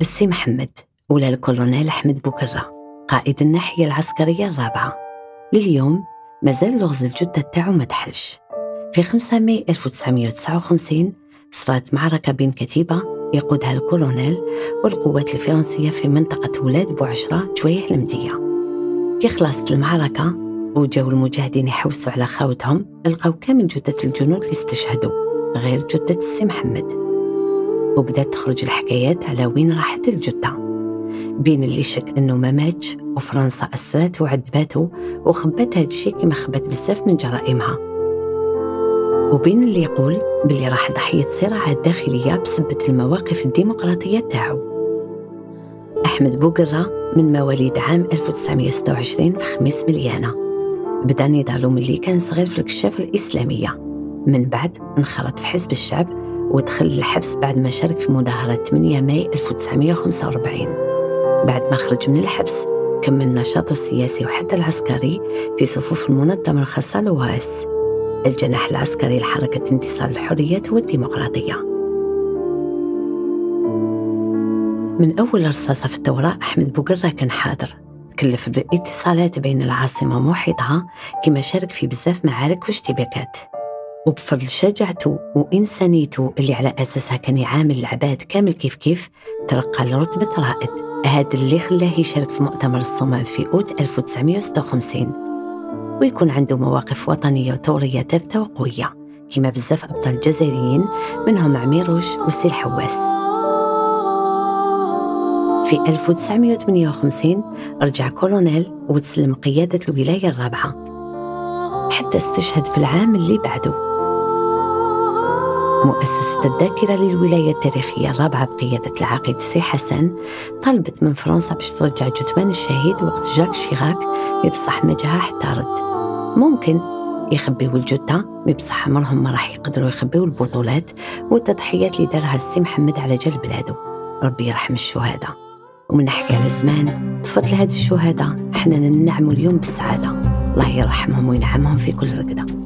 السي محمد ولا الكولونيل أحمد بوقرة قائد الناحية العسكرية الرابعة، لليوم مازال لغز الجدة تاعو ما تحلش. في 5 ماي 1959 صارت معركة بين كتيبة يقودها الكولونيل والقوات الفرنسية في منطقة ولاد بو عشرة توايه المدية. كي خلصت المعركة وجاو المجاهدين يحوسوا على خاوتهم، لقاو كامل جثث الجنود اللي استشهدوا غير جثة السي محمد، وبدات تخرج الحكايات على وين راحت الجثة. بين اللي شك انه ما ماتش، وفرنسا اسرات وعذباته وخبات هادشي كما خبات بزاف من جرائمها، وبين اللي يقول باللي راح ضحية صراعة داخلية بسبة المواقف الديمقراطية تاعو. أحمد بوقرة من مواليد عام 1926 في خميس مليانة، بدا نضالو ملي كان صغير في الكشافة الإسلامية، من بعد انخرط في حزب الشعب ودخل للحبس بعد ما شارك في مظاهرة 8 ماي 1945. بعد ما خرج من الحبس كمل نشاطه السياسي وحتى العسكري في صفوف المنظمة الخاصة لواس، الجناح العسكري لحركة انتصار الحريات والديمقراطية. من أول رصاصة في الثورة أحمد بوقرة كان حاضر، تكلف بالاتصالات بين العاصمة ومحيطها كما شارك في بزاف معارك واشتباكات، وبفضل شجاعته وإنسانيته اللي على أساسها كان يعامل العباد كامل كيف كيف ترقى لرتبة رائد. هذا اللي خلاه يشارك في مؤتمر الصومام في أوت 1956 ويكون عنده مواقف وطنية وثورية ثابتة وقوية كما بزاف أبطال جزائريين منهم عميروش والسي الحواس. في 1958 رجع كولونيل وتسلم قيادة الولاية الرابعة حتى استشهد في العام اللي بعده. مؤسسة الذاكرة للولاية التاريخية الرابعة بقيادة العقيد سي حسن طلبت من فرنسا باش ترجع جثمان الشهيد وقت جاك شيراك، مي بصح ما جاها حتى رد. ممكن يخبيو الجثة، مي بصح عمرهم ما راح يقدروا يخبيو البطولات والتضحيات اللي دارها السي محمد على جال بلادو، ربي يرحم الشهداء. ومنحكي على زمان بفضل هاد الشهداء حنا ننعموا اليوم بالسعادة، الله يرحمهم وينعمهم في كل ركدة.